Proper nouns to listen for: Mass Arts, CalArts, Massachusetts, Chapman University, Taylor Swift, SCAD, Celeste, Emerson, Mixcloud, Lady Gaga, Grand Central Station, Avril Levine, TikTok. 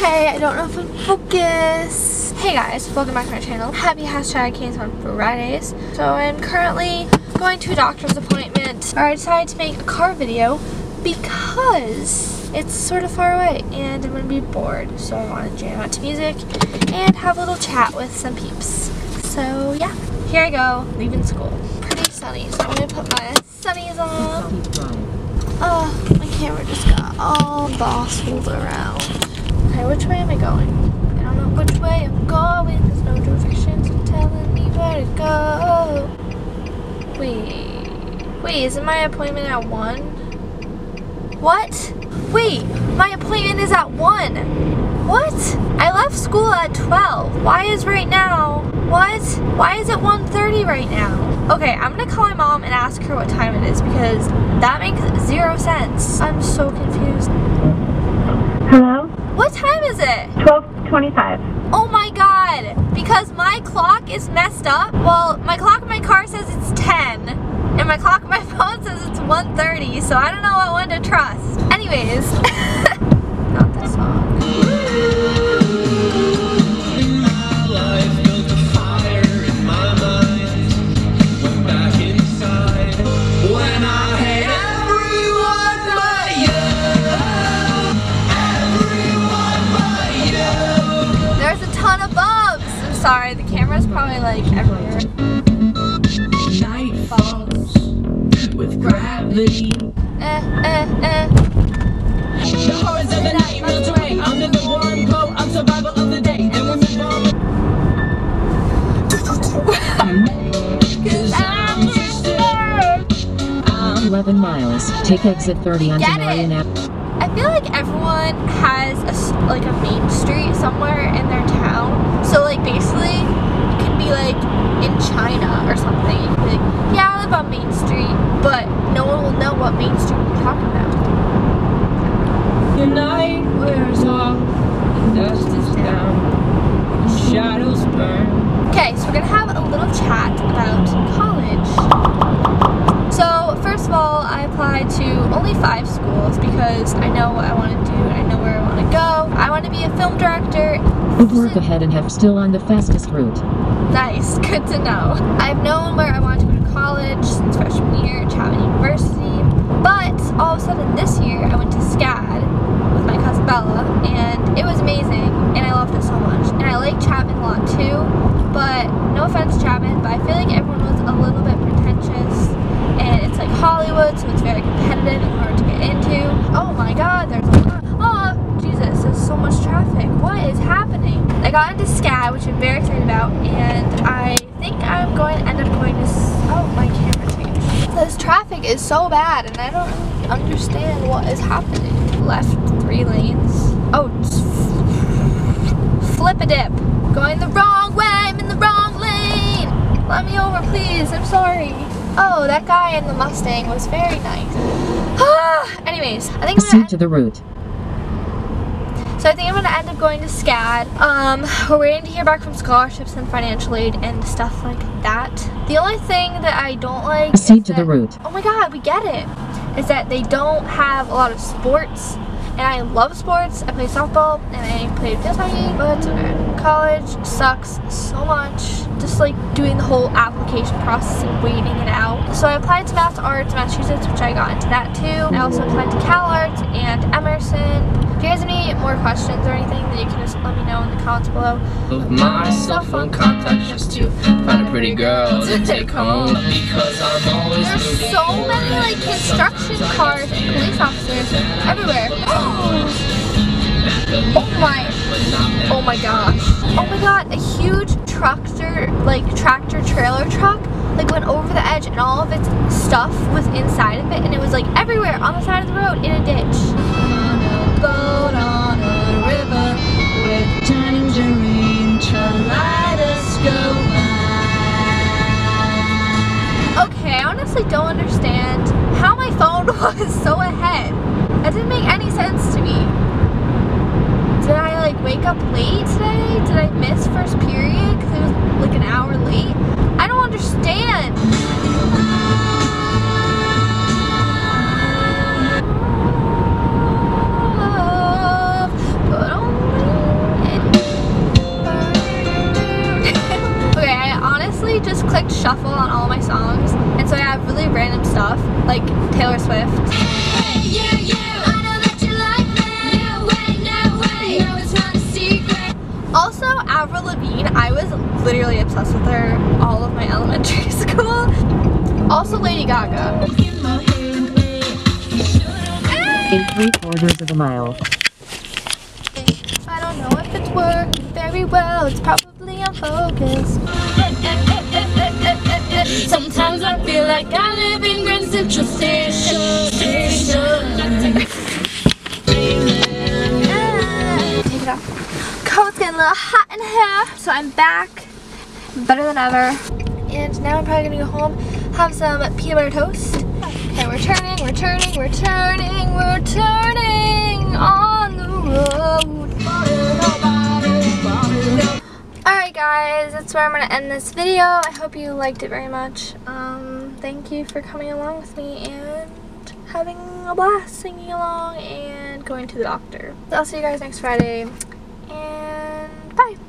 Hey, I don't know if I'm focused. Hey guys, welcome back to my channel. Happy #Cancer on Fridays. So I'm currently going to a doctor's appointment, or I decided to make a car video because it's sort of far away and I'm gonna be bored. So I wanna jam out to music and have a little chat with some peeps. So yeah, here I go, leaving school. Pretty sunny, so I'm gonna put my sunnies on. Oh, my camera just got all bossled around. Okay, which way am I going? I don't know which way I'm going. There's no directions telling me where to go. Wait, isn't my appointment at 1? What? Wait, my appointment is at 1. What? I left school at 12. Why is right now? What? Why is it 1:30 right now? Okay, I'm gonna call my mom and ask her what time it is because that makes zero sense. I'm so confused. Hello? What time is it? 12:25. Oh my god! Because my clock is messed up. Well, my clock in my car says it's 10. And my clock in my phone says it's 1:30, so I don't know what one to trust. Anyways. Not that song. Sorry, the camera's probably like everywhere. Night falls with gravity. The horrors of the night melt away. Under the warm glow of survival of the day. And when I'm 11 miles. Take exit 30 on Marion Avenue. I feel like everyone has a main street somewhere in their town. So like basically, it could be like in China or something. You could be like, yeah, I live on Main Street, but no one will know what Main Street we're talking about. The night wears off, the dust is down, the shadows burn. Okay, so we're gonna have a little chat about college. So first of all, I applied to only 5 schools because I know what I want to do and I know where I want to go. I want to be a film director. Work ahead and have still on the fastest route. Nice, good to know. I've known where I want to go to college since freshman year at Chapman University, but all of a sudden this year I went to SCAD with my cousin Bella and it was amazing and I loved it so much. And I like Chapman a lot too, but no offense Chapman, but I feel like everyone was a little bit pretentious. And it's like Hollywood, so it's very competitive and hard to get into. Oh my god, there's a lot. Oh, Jesus, there's so much traffic. What is happening? I got into SCAD, which I'm very excited about, and I think I'm going to end up going to... Oh, my camera changed. This traffic is so bad, and I don't really understand what is happening. Left 3 lanes. Oh, flip a dip. Going the wrong way, I'm in the wrong lane. Let me over, please, I'm sorry. Oh, that guy in the Mustang was very nice. Anyways, I think I'm to the route. So I think I'm gonna end up going to SCAD. We're waiting to hear back from scholarships and financial aid and stuff like that. The only thing that I don't like is that, the route. Oh my god, we get it. Is that they don't have a lot of sports. And I love sports. I play softball and I played field hockey, but it's okay. College sucks so much. Just like doing the whole application process and waiting it out. So I applied to Mass Arts, Massachusetts, which I got into that too. I also applied to CalArts and Emerson. If you guys have any more questions or anything, then you can just let me know in the comments below. My cell phone contact just to find a pretty girl to take home. Because I'm always there's so many like construction cars and police officers everywhere. Oh my gosh. Oh my god, a huge tractor trailer truck like went over the edge and all of its stuff was inside of it and it was like everywhere on the side of the road in a ditch. On a boat on a river with tangerine kaleidoscope. Okay, I honestly don't understand how my phone was so ahead. That didn't make any sense to me. Did I like wake up late today? Did I miss first period because it was like an hour late? I don't understand. Love, but only shuffle on all my songs, and so I have really random stuff like Taylor Swift. Hey, you, I know that you like me. No way, no, it's not a secret. Also, Avril Levine, I was literally obsessed with her all of my elementary school. Also Lady Gaga. In 3/4 of a mile. I don't know if it's working very well, it's probably unfocused. Sometimes I feel like I live in Grand Central Station. Take it off. Coat's getting a little hot in here, so I'm back, better than ever. And now I'm probably gonna go home, have some peanut butter toast. Okay, we're turning on the road. Alright guys, that's where I'm going to end this video. I hope you liked it very much. Thank you for coming along with me and having a blast singing along and going to the doctor. I'll see you guys next Friday, and bye!